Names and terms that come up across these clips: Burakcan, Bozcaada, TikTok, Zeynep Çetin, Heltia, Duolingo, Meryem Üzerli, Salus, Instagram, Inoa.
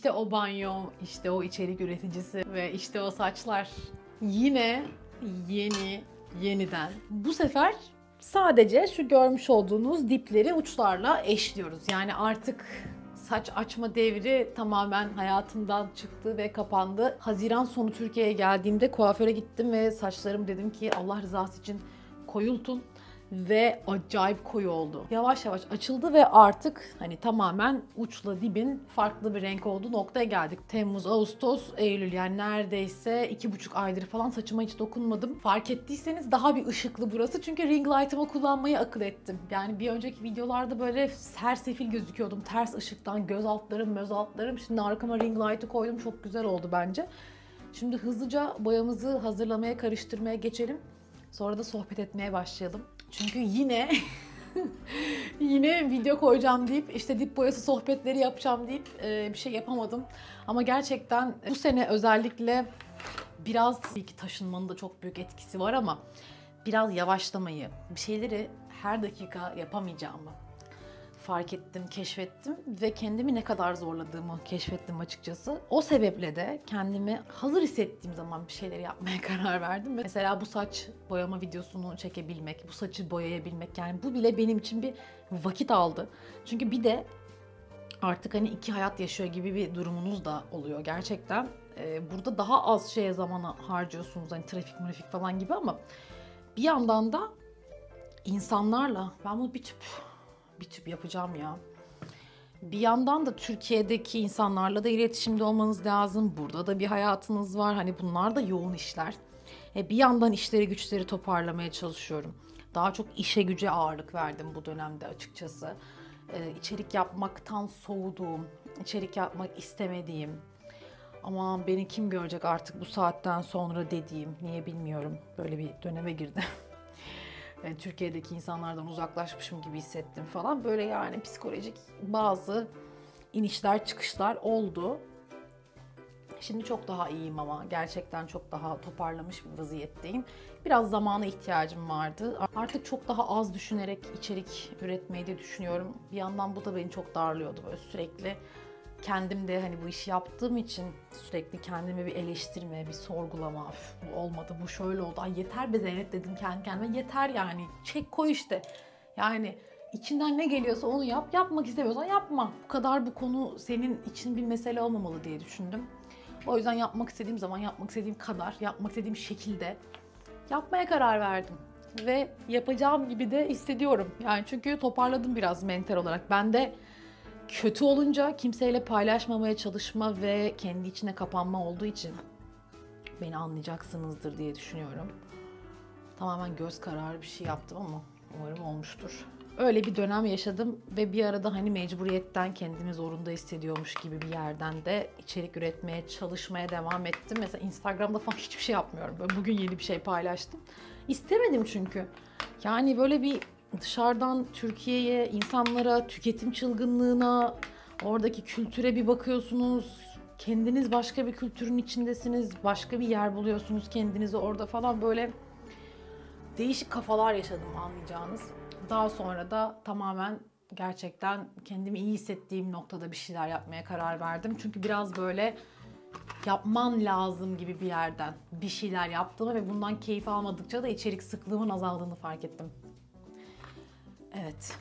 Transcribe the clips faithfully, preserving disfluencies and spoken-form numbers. İşte o banyo, işte o içerik üreticisi ve işte o saçlar. Yine yeni, yeniden. Bu sefer sadece şu görmüş olduğunuz dipleri uçlarla eşliyoruz. Yani artık saç açma devri tamamen hayatımdan çıktı ve kapandı. Haziran sonu Türkiye'ye geldiğimde kuaföre gittim ve saçlarım dedim ki Allah rızası için koyultun. Ve acayip koyu oldu. Yavaş yavaş açıldı ve artık hani tamamen uçla dibin farklı bir renk olduğu noktaya geldik. Temmuz, Ağustos, Eylül, yani neredeyse iki buçuk aydır falan saçıma hiç dokunmadım. Fark ettiyseniz daha bir ışıklı burası çünkü ring light'ımı kullanmayı akıl ettim. Yani bir önceki videolarda böyle sersefil gözüküyordum. Ters ışıktan göz altlarım, möz altlarım. Şimdi arkama ring light'ı koydum, çok güzel oldu bence. Şimdi hızlıca boyamızı hazırlamaya, karıştırmaya geçelim. Sonra da sohbet etmeye başlayalım. Çünkü yine yine video koyacağım deyip işte dip boyası sohbetleri yapacağım deyip e, bir şey yapamadım. Ama gerçekten bu sene özellikle biraz, tabii ki taşınmanın da çok büyük etkisi var ama biraz yavaşlamayı, bir şeyleri her dakika yapamayacağımı fark ettim, keşfettim ve kendimi ne kadar zorladığımı keşfettim açıkçası. O sebeple de kendimi hazır hissettiğim zaman bir şeyleri yapmaya karar verdim. Mesela bu saç boyama videosunu çekebilmek, bu saçı boyayabilmek, yani bu bile benim için bir vakit aldı. Çünkü bir de artık hani iki hayat yaşıyor gibi bir durumunuz da oluyor gerçekten. Burada daha az şeye zamana harcıyorsunuz, hani trafik mürafik falan gibi, ama bir yandan da insanlarla, ben bunu bir tüp bir tüp yapacağım ya. Bir yandan da Türkiye'deki insanlarla da iletişimde olmanız lazım. Burada da bir hayatınız var. Hani bunlar da yoğun işler. E bir yandan işleri güçleri toparlamaya çalışıyorum. Daha çok işe güce ağırlık verdim bu dönemde açıkçası. E, içerik yapmaktan soğuduğum, içerik yapmak istemediğim, aman beni kim görecek artık bu saatten sonra dediğim, niye bilmiyorum, böyle bir döneme girdim. Yani Türkiye'deki insanlardan uzaklaşmışım gibi hissettim falan. Böyle yani psikolojik bazı inişler çıkışlar oldu. Şimdi çok daha iyiyim ama gerçekten çok daha toparlamış bir vaziyetteyim. Biraz zamana ihtiyacım vardı. Artık çok daha az düşünerek içerik üretmeyi de düşünüyorum. Bir yandan bu da beni çok darlıyordu. Böyle sürekli kendim de hani bu işi yaptığım için sürekli kendimi bir eleştirme, bir sorgulama, üf, bu olmadı, bu şöyle oldu, ay yeter be Zeynep dedim kendi kendime, yeter yani, çek koy işte. Yani içinden ne geliyorsa onu yap, yapmak istemiyorsan yapma. Bu kadar bu konu senin için bir mesele olmamalı diye düşündüm. O yüzden yapmak istediğim zaman, yapmak istediğim kadar, yapmak istediğim şekilde yapmaya karar verdim. Ve yapacağım gibi de hissediyorum. Yani çünkü toparladım biraz mental olarak. Ben de kötü olunca kimseyle paylaşmamaya çalışma ve kendi içine kapanma olduğu için beni anlayacaksınızdır diye düşünüyorum. Tamamen göz kararı bir şey yaptım ama umarım olmuştur. Öyle bir dönem yaşadım ve bir arada hani mecburiyetten kendimi zorunda hissediyormuş gibi bir yerden de içerik üretmeye, çalışmaya devam ettim. Mesela Instagram'da falan hiçbir şey yapmıyorum. Böyle bugün yeni bir şey paylaştım. İstemedim çünkü. Yani böyle bir dışarıdan Türkiye'ye, insanlara, tüketim çılgınlığına, oradaki kültüre bir bakıyorsunuz. Kendiniz başka bir kültürün içindesiniz. Başka bir yer buluyorsunuz kendinizi orada falan, böyle değişik kafalar yaşadım anlayacağınız. Daha sonra da tamamen gerçekten kendimi iyi hissettiğim noktada bir şeyler yapmaya karar verdim. Çünkü biraz böyle yapman lazım gibi bir yerden bir şeyler yaptığımı ve bundan keyif almadıkça da içerik sıklığımın azaldığını fark ettim. Evet.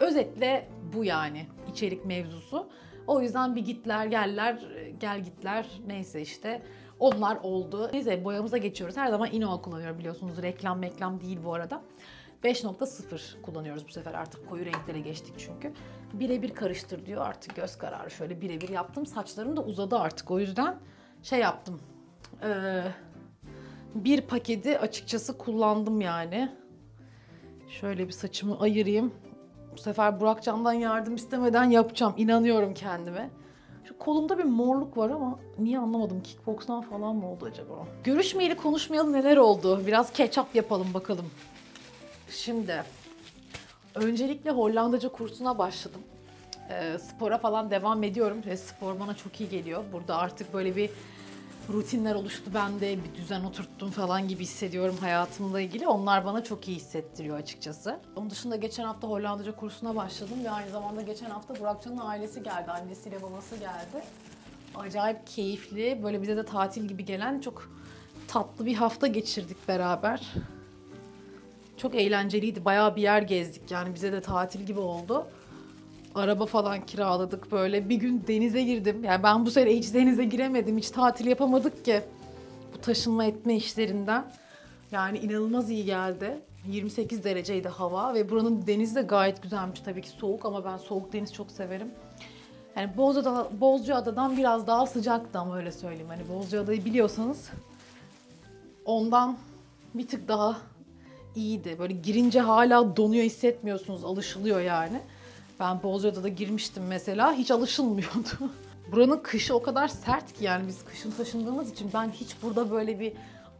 Özetle bu yani içerik mevzusu. O yüzden bir gitler, geller, gel gitler, neyse işte onlar oldu. Neyse boyamıza geçiyoruz. Her zaman Inoa kullanıyorum biliyorsunuz. Reklam reklam değil bu arada. beş nokta sıfır kullanıyoruz bu sefer, artık koyu renklere geçtik çünkü. Birebir karıştır diyor, artık göz kararı şöyle birebir yaptım. Saçlarım da uzadı artık, o yüzden şey yaptım. Ee, bir paketi açıkçası kullandım yani. Şöyle bir saçımı ayırayım. Bu sefer Burakcan'dan yardım istemeden yapacağım. İnanıyorum kendime. Şu kolumda bir morluk var ama niye anlamadım. Kickbox'tan falan mı oldu acaba? Görüşmeyeli konuşmayalı neler oldu? Biraz catch-up yapalım bakalım. Şimdi öncelikle Hollandaca kursuna başladım. E, spora falan devam ediyorum. E, spor bana çok iyi geliyor. Burada artık böyle bir rutinler oluştu bende, bir düzen oturttum falan gibi hissediyorum hayatımla ilgili. Onlar bana çok iyi hissettiriyor açıkçası. Onun dışında geçen hafta Hollandaca kursuna başladım ve aynı zamanda geçen hafta Burakcan'ın ailesi geldi, annesiyle babası geldi. Acayip keyifli, böyle bize de tatil gibi gelen çok tatlı bir hafta geçirdik beraber. Çok eğlenceliydi, bayağı bir yer gezdik yani, bize de tatil gibi oldu. Araba falan kiraladık böyle. Bir gün denize girdim. Yani ben bu sene hiç denize giremedim. Hiç tatil yapamadık ki. Bu taşınma etme işlerinden. Yani inanılmaz iyi geldi. yirmi sekiz dereceydi hava ve buranın denizi de gayet güzelmiş. Tabii ki soğuk ama ben soğuk deniz çok severim. Yani Bozcaada, Bozcaada'dan biraz daha sıcaktı ama öyle söyleyeyim. Hani Bozcaada'yı biliyorsanız ondan bir tık daha iyiydi. Böyle girince hala donuyor, hissetmiyorsunuz. Alışılıyor yani. Ben Bozcaada'da girmiştim mesela, hiç alışılmıyordu. Buranın kışı o kadar sert ki yani biz kışın taşındığımız için ben hiç burada böyle bir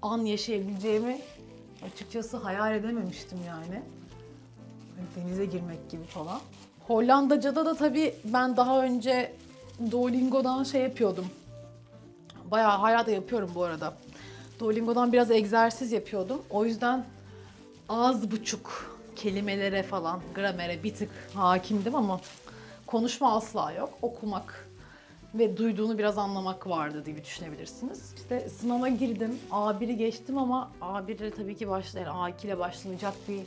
an yaşayabileceğimi açıkçası hayal edememiştim yani. Denize girmek gibi falan. Hollandaca'da da tabii ben daha önce Duolingo'dan şey yapıyordum. Bayağı hala da yapıyorum bu arada. Duolingo'dan biraz egzersiz yapıyordum. O yüzden az buçuk kelimelere falan, gramere bir tık hakimdim ama konuşma asla yok. Okumak ve duyduğunu biraz anlamak vardı diye düşünebilirsiniz. İşte sınava girdim, A bir'i geçtim ama A bir'e tabii ki başlayan A iki ile başlayacak bir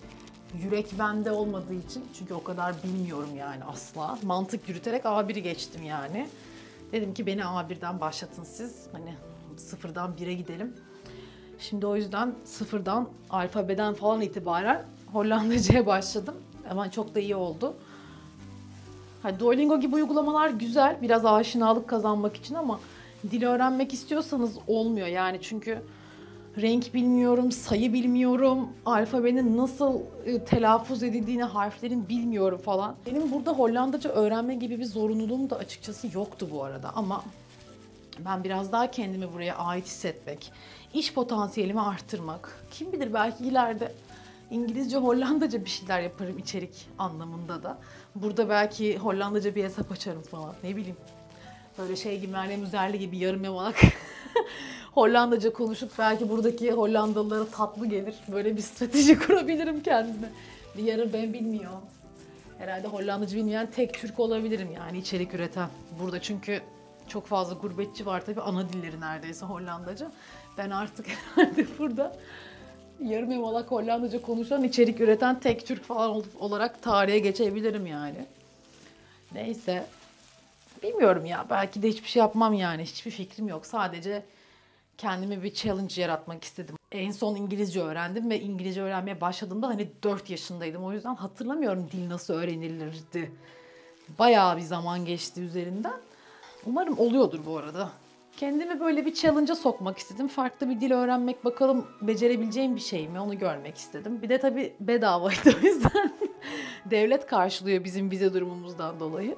yürek bende olmadığı için, çünkü o kadar bilmiyorum yani asla. Mantık yürüterek A bir'i geçtim yani. Dedim ki beni A bir'den başlatın siz, hani sıfırdan bire gidelim. Şimdi o yüzden sıfırdan, alfabeden falan itibaren Hollandaca'ya başladım. Ama çok da iyi oldu. Hani Duolingo gibi uygulamalar güzel. Biraz aşinalık kazanmak için ama dil öğrenmek istiyorsanız olmuyor yani. Çünkü renk bilmiyorum, sayı bilmiyorum, alfabenin nasıl telaffuz edildiğini, harflerin bilmiyorum falan. Benim burada Hollandaca öğrenme gibi bir zorunluluğum da açıkçası yoktu bu arada ama ben biraz daha kendimi buraya ait hissetmek, iş potansiyelimi arttırmak, kim bilir belki ileride İngilizce, Hollandaca bir şeyler yaparım içerik anlamında da. Burada belki Hollandaca bir hesap açarım falan, ne bileyim. Böyle şey gibi, Meryem Üzerli gibi yarım yamalak Hollandaca konuşup belki buradaki Hollandalılara tatlı gelir. Böyle bir strateji kurabilirim kendime. Bir yarı ben bilmiyorum. Herhalde Hollandaca bilmeyen tek Türk olabilirim yani içerik üreten. Burada çünkü çok fazla gurbetçi var tabii, ana dilleri neredeyse Hollandaca. Ben artık herhalde burada yarım yamalak Hollandaca konuşan, içerik üreten tek Türk falan olarak tarihe geçebilirim yani. Neyse. Bilmiyorum ya. Belki de hiçbir şey yapmam yani. Hiçbir fikrim yok. Sadece kendime bir challenge yaratmak istedim. En son İngilizce öğrendim ve İngilizce öğrenmeye başladığımda hani dört yaşındaydım. O yüzden hatırlamıyorum dil nasıl öğrenilirdi. Bayağı bir zaman geçti üzerinden. Umarım oluyordur bu arada. Kendimi böyle bir challenge'a sokmak istedim. Farklı bir dil öğrenmek, bakalım becerebileceğim bir şey mi, onu görmek istedim. Bir de tabii bedavaydı o yüzden. Devlet karşılıyor bizim vize durumumuzdan dolayı.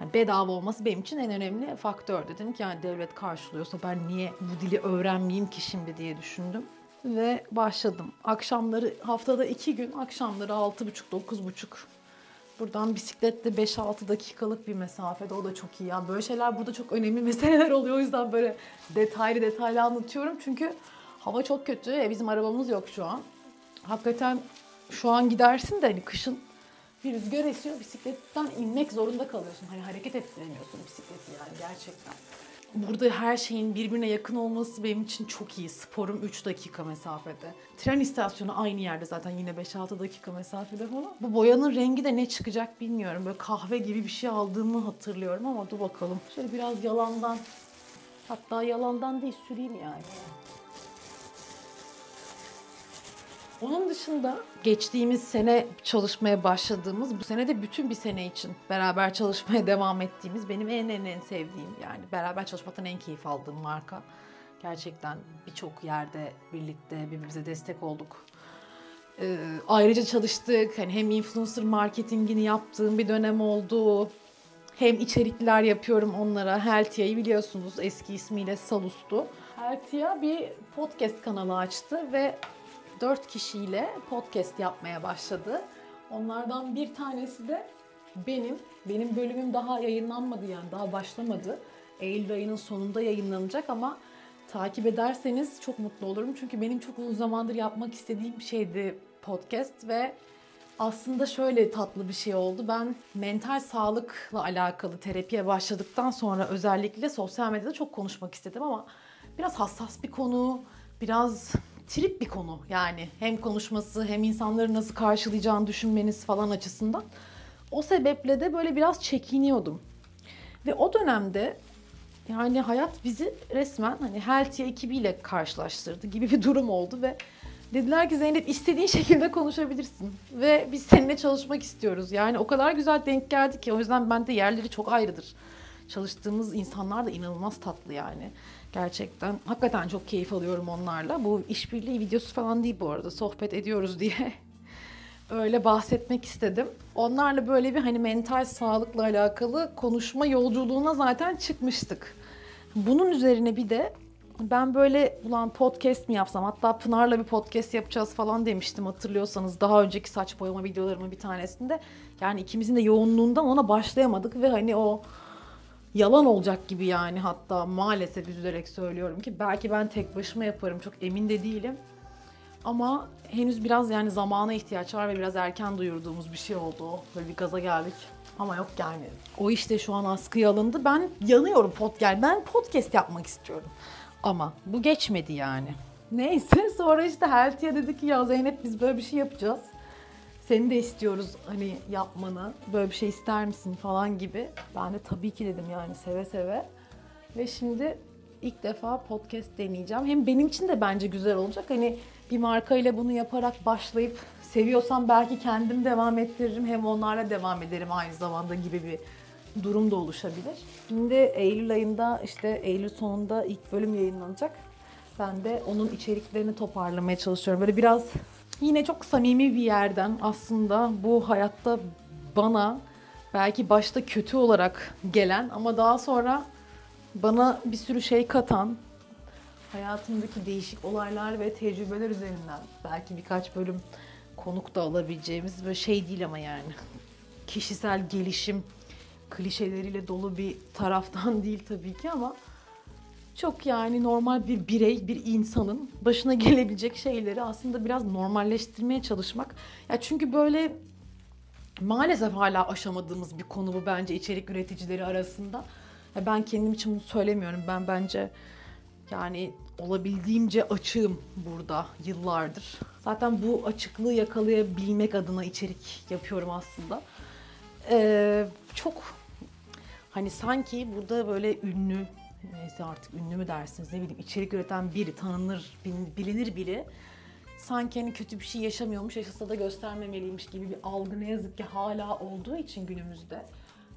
Yani bedava olması benim için en önemli faktör. Dedim ki yani devlet karşılıyorsa ben niye bu dili öğrenmeyeyim ki şimdi diye düşündüm. Ve başladım. Akşamları haftada iki gün, akşamları altı buçuk dokuz buçuk. Buradan bisikletle beş altı dakikalık bir mesafede, o da çok iyi. Yani böyle şeyler burada çok önemli meseleler oluyor. O yüzden böyle detaylı detaylı anlatıyorum. Çünkü hava çok kötü. E bizim arabamız yok şu an. Hakikaten şu an gidersin de hani kışın bir rüzgar esiyor. Bisikletten inmek zorunda kalıyorsun. Hani hareket ettiremiyorsun bisikleti yani gerçekten. Burada her şeyin birbirine yakın olması benim için çok iyi. Sporum üç dakika mesafede. Tren istasyonu aynı yerde zaten, yine beş altı dakika mesafede falan. Bu boyanın rengi de ne çıkacak bilmiyorum. Böyle kahve gibi bir şey aldığımı hatırlıyorum ama dur bakalım. Şöyle biraz yalandan, hatta yalandan değil süreyim yani. Onun dışında geçtiğimiz sene çalışmaya başladığımız, bu sene de bütün bir sene için beraber çalışmaya devam ettiğimiz, benim en en en sevdiğim, yani beraber çalışmaktan en keyif aldığım marka. Gerçekten birçok yerde birlikte birbirimize destek olduk. Ee, ayrıca çalıştık. Hani hem influencer marketingini yaptığım bir dönem oldu. Hem içerikler yapıyorum onlara. Heltia'yı biliyorsunuz, eski ismiyle Salus'tu. Heltia bir podcast kanalı açtı ve dört kişiyle podcast yapmaya başladı. Onlardan bir tanesi de benim. Benim bölümüm daha yayınlanmadı yani, daha başlamadı. Eylül ayının sonunda yayınlanacak ama takip ederseniz çok mutlu olurum. Çünkü benim çok uzun zamandır yapmak istediğim bir şeydi podcast ve aslında şöyle tatlı bir şey oldu. Ben mental sağlıkla alakalı terapiye başladıktan sonra özellikle sosyal medyada çok konuşmak istedim ama biraz hassas bir konu, biraz trip bir konu yani. Hem konuşması hem insanları nasıl karşılayacağını düşünmeniz falan açısından. O sebeple de böyle biraz çekiniyordum. Ve o dönemde yani hayat bizi resmen hani Heltia ekibiyle karşılaştırdı gibi bir durum oldu ve dediler ki Zeynep istediğin şekilde konuşabilirsin ve biz seninle çalışmak istiyoruz. Yani o kadar güzel denk geldi ki o yüzden bende yerleri çok ayrıdır. Çalıştığımız insanlar da inanılmaz tatlı yani. Gerçekten hakikaten çok keyif alıyorum onlarla. Bu işbirliği videosu falan değil bu arada, sohbet ediyoruz diye öyle bahsetmek istedim. Onlarla böyle bir hani mental sağlıkla alakalı konuşma yolculuğuna zaten çıkmıştık. Bunun üzerine bir de ben böyle ulan podcast mi yapsam, hatta Pınar'la bir podcast yapacağız falan demiştim hatırlıyorsanız daha önceki saç boyama videolarımın bir tanesinde. Yani ikimizin de yoğunluğundan ona başlayamadık ve hani o yalan olacak gibi yani, hatta maalesef üzülerek söylüyorum ki belki ben tek başıma yaparım, çok emin de değilim. Ama henüz biraz yani zamana ihtiyaç var ve biraz erken duyurduğumuz bir şey oldu o. Böyle bir gaza geldik ama yok yani. O iş de şu an askıya alındı. Ben yanıyorum podcast, yani ben podcast yapmak istiyorum. Ama bu geçmedi yani. Neyse sonra işte Heltia dedi ki ya Zeynep biz böyle bir şey yapacağız. Seni de istiyoruz hani yapmanı. Böyle bir şey ister misin falan gibi. Ben de tabii ki dedim yani seve seve. Ve şimdi ilk defa podcast deneyeceğim. Hem benim için de bence güzel olacak. Hani bir markayla bunu yaparak başlayıp seviyorsam belki kendim devam ettiririm. Hem onlarla devam ederim aynı zamanda gibi bir durum da oluşabilir. Şimdi Eylül ayında işte Eylül sonunda ilk bölüm yayınlanacak. Ben de onun içeriklerini toparlamaya çalışıyorum. Böyle biraz yine çok samimi bir yerden aslında bu hayatta bana belki başta kötü olarak gelen ama daha sonra bana bir sürü şey katan hayatımdaki değişik olaylar ve tecrübeler üzerinden belki birkaç bölüm konuk da alabileceğimiz böyle şey değil ama yani kişisel gelişim klişeleriyle dolu bir taraftan değil tabii ki ama çok yani normal bir birey, bir insanın başına gelebilecek şeyleri aslında biraz normalleştirmeye çalışmak. Ya çünkü böyle maalesef hala aşamadığımız bir konu bu bence içerik üreticileri arasında. Ya ben kendim için bunu söylemiyorum. Ben bence yani olabildiğimce açığım burada yıllardır. Zaten bu açıklığı yakalayabilmek adına içerik yapıyorum aslında. Ee, çok hani sanki burada böyle ünlü, neyse artık ünlü mü dersiniz ne bileyim içerik üreten biri, tanınır, bilinir biri sanki hani kötü bir şey yaşamıyormuş, yaşasa da göstermemeliymiş gibi bir algı ne yazık ki hala olduğu için günümüzde.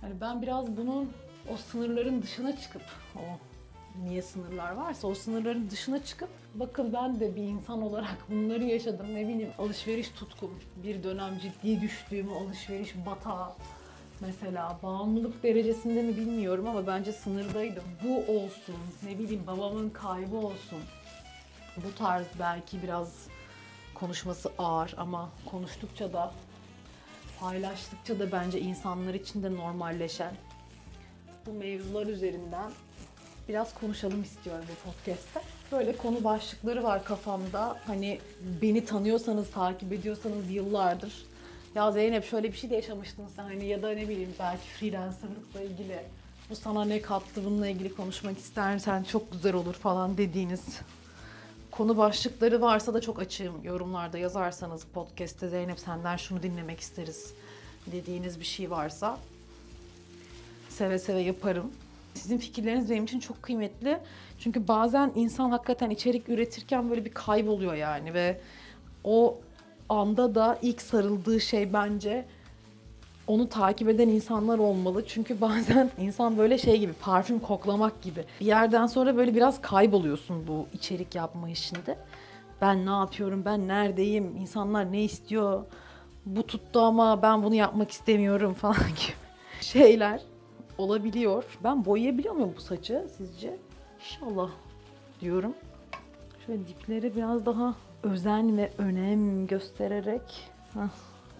Yani ben biraz bunun o sınırların dışına çıkıp, o niye sınırlar varsa o sınırların dışına çıkıp bakın ben de bir insan olarak bunları yaşadım, ne bileyim alışveriş tutkum, bir dönem ciddi düştüğüm alışveriş batağı mesela, bağımlılık derecesinde mi bilmiyorum ama bence sınırdaydım. Bu olsun, ne bileyim babamın kaybı olsun. Bu tarz belki biraz konuşması ağır ama konuştukça da paylaştıkça da bence insanlar için de normalleşen bu mevzular üzerinden biraz konuşalım istiyorum bu podcast'te. Böyle konu başlıkları var kafamda. Hani beni tanıyorsanız, takip ediyorsanız yıllardır. Ya Zeynep şöyle bir şey de yaşamıştın sen hani ya da ne bileyim belki freelancerlıkla ilgili. Bu sana ne kattı, bununla ilgili konuşmak istersen çok güzel olur falan dediğiniz konu başlıkları varsa da çok açığım. Yorumlarda yazarsanız podcast'te Zeynep senden şunu dinlemek isteriz dediğiniz bir şey varsa seve seve yaparım. Sizin fikirleriniz benim için çok kıymetli. Çünkü bazen insan hakikaten içerik üretirken böyle bir kayboluyor yani ve o anda da ilk sarıldığı şey bence onu takip eden insanlar olmalı. Çünkü bazen insan böyle şey gibi, parfüm koklamak gibi. Bir yerden sonra böyle biraz kayboluyorsun bu içerik yapma işinde. Ben ne yapıyorum, ben neredeyim, insanlar ne istiyor, bu tuttu ama ben bunu yapmak istemiyorum falan gibi şeyler olabiliyor. Ben boyayabiliyor muyum bu saçı sizce? İnşallah diyorum. Şöyle dipleri biraz daha özen ve önem göstererek. Heh.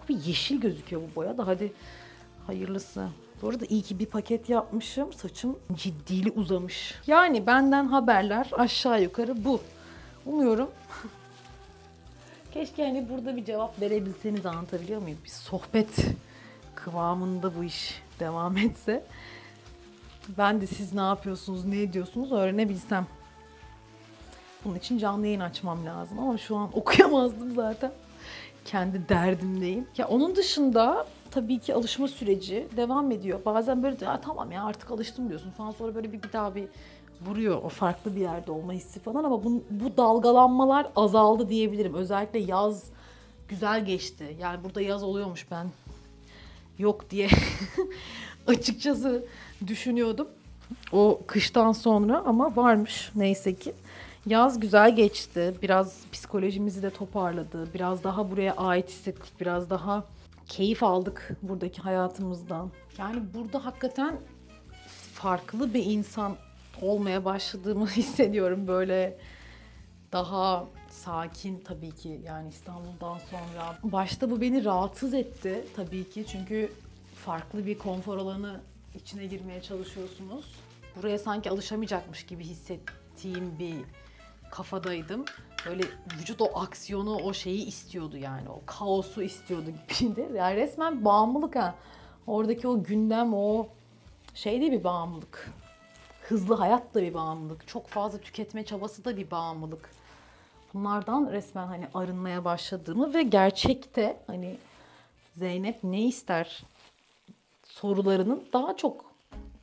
Bir yeşil gözüküyor bu boya da hadi hayırlısı. Bu arada iyi ki bir paket yapmışım. Saçım ciddili uzamış. Yani benden haberler aşağı yukarı bu. Umuyorum. Keşke hani burada bir cevap verebilseniz, anlatabiliyor muyum? Bir sohbet kıvamında bu iş devam etse. Ben de siz ne yapıyorsunuz, ne ediyorsunuz öğrenebilsem. Bunun için canlı yayın açmam lazım ama şu an okuyamazdım zaten. Kendi derdimdeyim. Ya onun dışında tabii ki alışma süreci devam ediyor. Bazen böyle tamam ya artık alıştım diyorsun falan, sonra böyle bir, bir daha bir vuruyor o farklı bir yerde olma hissi falan, ama bu, bu dalgalanmalar azaldı diyebilirim. Özellikle yaz güzel geçti. Yani burada yaz oluyormuş, ben yok diye açıkçası düşünüyordum o kıştan sonra, ama varmış neyse ki. Yaz güzel geçti. Biraz psikolojimizi de toparladı. Biraz daha buraya ait hissettik. Biraz daha keyif aldık buradaki hayatımızdan. Yani burada hakikaten farklı bir insan olmaya başladığımı hissediyorum. Böyle daha sakin tabii ki. Yani İstanbul'dan sonra. Başta bu beni rahatsız etti tabii ki. Çünkü farklı bir konfor alanı içine girmeye çalışıyorsunuz. Buraya sanki alışamayacakmış gibi hissettiğim bir kafadaydım. Böyle vücut o aksiyonu, o şeyi istiyordu yani. O kaosu istiyordu gibiydi. Yani resmen bağımlılık ha. Oradaki o gündem, o şey de bir bağımlılık. Hızlı hayat da bir bağımlılık. Çok fazla tüketme çabası da bir bağımlılık. Bunlardan resmen hani arınmaya başladığımı ve gerçekte hani Zeynep ne ister sorularının daha çok,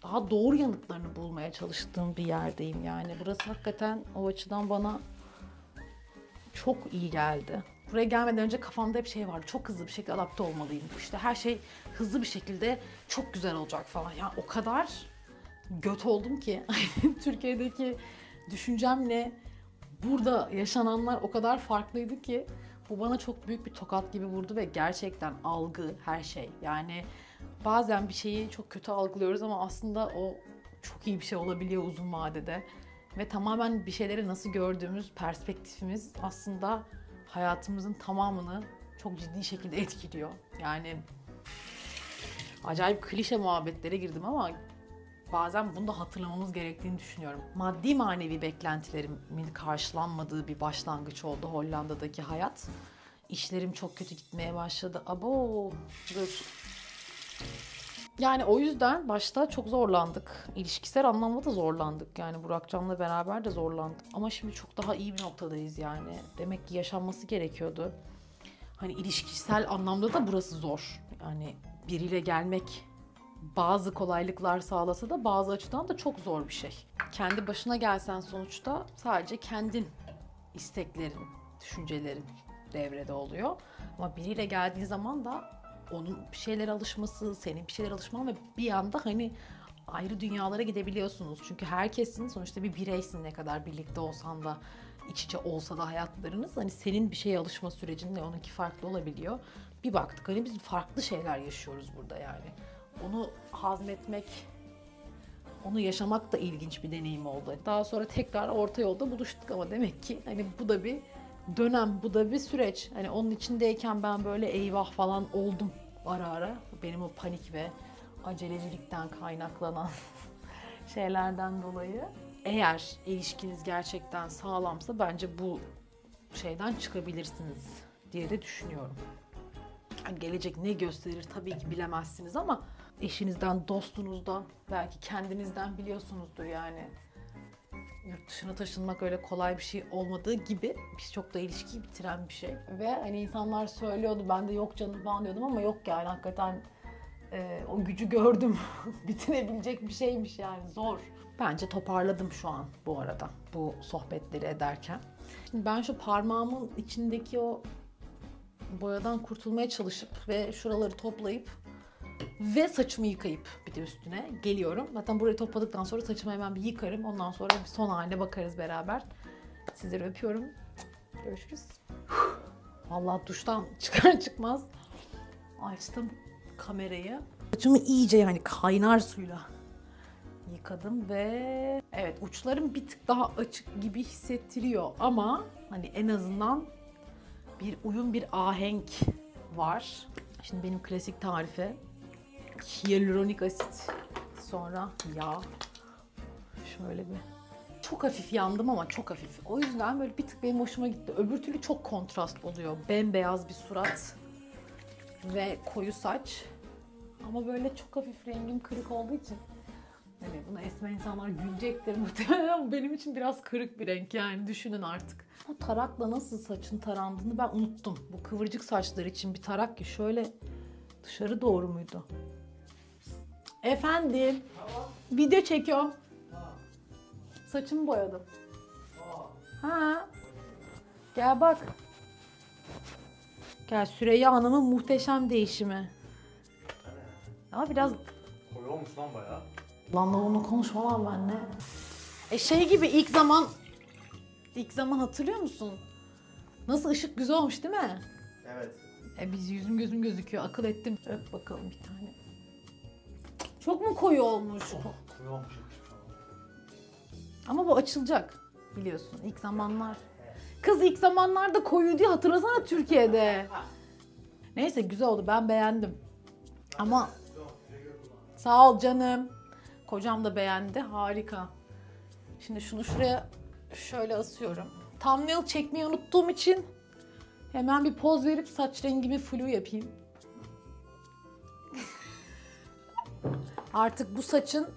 daha doğru yanıtlarını bulmaya çalıştığım bir yerdeyim yani. Burası hakikaten o açıdan bana çok iyi geldi. Buraya gelmeden önce kafamda hep şey vardı. Çok hızlı bir şekilde adapte olmalıyım. İşte her şey hızlı bir şekilde çok güzel olacak falan. Yani o kadar göt oldum ki Türkiye'deki düşüncemle burada yaşananlar o kadar farklıydı ki bu bana çok büyük bir tokat gibi vurdu ve gerçekten algı, her şey yani. Bazen bir şeyi çok kötü algılıyoruz ama aslında o çok iyi bir şey olabiliyor uzun vadede. Ve tamamen bir şeyleri nasıl gördüğümüz, perspektifimiz aslında hayatımızın tamamını çok ciddi şekilde etkiliyor. Yani acayip klişe muhabbetlere girdim ama bazen bunu da hatırlamamız gerektiğini düşünüyorum. Maddi manevi beklentilerimin karşılanmadığı bir başlangıç oldu Hollanda'daki hayat. İşlerim çok kötü gitmeye başladı. Abo dur. Yani o yüzden başta çok zorlandık. İlişkisel anlamda da zorlandık. Yani Burakcan'la beraber de zorlandık. Ama şimdi çok daha iyi bir noktadayız yani. Demek ki yaşanması gerekiyordu. Hani ilişkisel anlamda da burası zor. Yani biriyle gelmek bazı kolaylıklar sağlasa da bazı açıdan da çok zor bir şey. Kendi başına gelsen sonuçta sadece kendin isteklerin, düşüncelerin devrede oluyor. Ama biriyle geldiğin zaman da onun bir şeylere alışması, senin bir şeylere alışman ve bir anda hani ayrı dünyalara gidebiliyorsunuz. Çünkü herkesin sonuçta bir bireysin, ne kadar birlikte olsan da, iç içe olsa da hayatlarınız. Hani senin bir şeye alışma sürecinle onunki farklı olabiliyor. Bir baktık hani biz farklı şeyler yaşıyoruz burada yani. Onu hazmetmek, onu yaşamak da ilginç bir deneyim oldu. Daha sonra tekrar orta yolda buluştuk ama demek ki hani bu da bir dönem, bu da bir süreç. Hani onun içindeyken ben böyle eyvah falan oldum ara ara. Benim o panik ve acelecilikten kaynaklanan şeylerden dolayı. Eğer ilişkiniz gerçekten sağlamsa bence bu şeyden çıkabilirsiniz diye de düşünüyorum. Yani gelecek ne gösterir tabii ki bilemezsiniz ama eşinizden, dostunuzdan, belki kendinizden biliyorsunuzdur yani. Yurt dışına taşınmak öyle kolay bir şey olmadığı gibi biz çok da ilişkiyi bitiren bir şey. Ve hani insanlar söylüyordu, ben de yok canım falan diyordum ama yok yani hakikaten e, o gücü gördüm. Bitirebilecek bir şeymiş yani, zor. Bence toparladım şu an bu arada bu sohbetleri ederken. Şimdi ben şu parmağımın içindeki o boyadan kurtulmaya çalışıp ve şuraları toplayıp ve saçımı yıkayıp bir de üstüne geliyorum. Zaten burayı topladıktan sonra saçımı hemen bir yıkarım. Ondan sonra bir son haline bakarız beraber. Sizleri öpüyorum. Görüşürüz. Vallahi duştan çıkar çıkmaz açtım kamerayı. Saçımı iyice yani kaynar suyla yıkadım ve evet uçlarım bir tık daha açık gibi hissettiriyor ama hani en azından bir uyum, bir ahenk var. Şimdi benim klasik tarife hyaluronik asit, sonra yağ. Şöyle bir. Çok hafif yandım ama çok hafif. O yüzden böyle bir tık benim hoşuma gitti. Öbür türlü çok kontrast oluyor. Bembeyaz bir surat ve koyu saç. Ama böyle çok hafif rengim kırık olduğu için. Yani buna esmer insanlar gülecektir muhtemelen. Benim için biraz kırık bir renk yani, düşünün artık. Bu tarakla nasıl saçın tarandığını ben unuttum. Bu kıvırcık saçlar için bir tarak ki şöyle dışarı doğru muydu? Efendim, tamam. Video çekiyorum. Tamam. Saçımı boyadım. Tamam. Ha. Gel bak. Gel, Süreyya Hanım'ın muhteşem değişimi. Ama biraz... Koyu olmuş lan bayağı. Lan onu konuşma lan benimle. E şey gibi ilk zaman... İlk zaman hatırlıyor musun? Nasıl ışık güzel olmuş değil mi? Evet. E biz yüzüm gözüm gözüküyor, akıl ettim. Öp bakalım bir tane. Çok mu koyu olmuş? Oh, koyu olmuş. Ama bu açılacak biliyorsun ilk zamanlar. Kız ilk zamanlarda koyu diye hatırlasana Türkiye'de. Neyse güzel oldu, ben beğendim. Ama... Sağ ol canım. Kocam da beğendi. Harika. Şimdi şunu şuraya şöyle asıyorum. Thumbnail çekmeyi unuttuğum için hemen bir poz verip saç rengimi flu yapayım. Artık bu saçın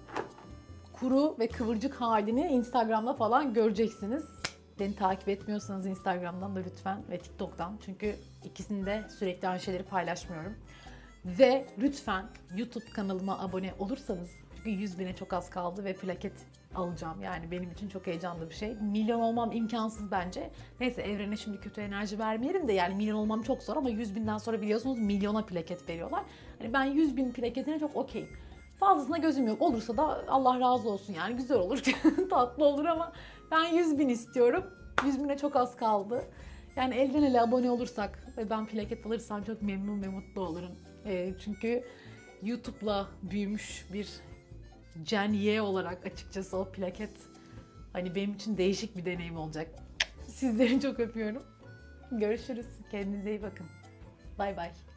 kuru ve kıvırcık halini Instagram'da falan göreceksiniz. Beni takip etmiyorsanız Instagram'dan da lütfen ve TikTok'tan. Çünkü ikisinde sürekli aynı şeyleri paylaşmıyorum. Ve lütfen YouTube kanalıma abone olursanız, çünkü yüz bine çok az kaldı ve plaket alacağım. Yani benim için çok heyecanlı bir şey. Milyon olmam imkansız bence. Neyse, evrene şimdi kötü enerji vermeyelim de, yani milyon olmam çok zor ama yüz binden sonra biliyorsunuz milyona plaket veriyorlar. Hani ben yüz bin plaketine çok okeyim. Fazlasına gözüm yok. Olursa da Allah razı olsun yani, güzel olur, tatlı olur ama ben yüz bin istiyorum. yüz bine çok az kaldı. Yani elden ele abone olursak ve ben plaket alırsam çok memnun ve mutlu olurum. Çünkü YouTube'la büyümüş bir Gen Y olarak açıkçası o plaket hani benim için değişik bir deneyim olacak. Sizleri çok öpüyorum. Görüşürüz. Kendinize iyi bakın. Bay bay.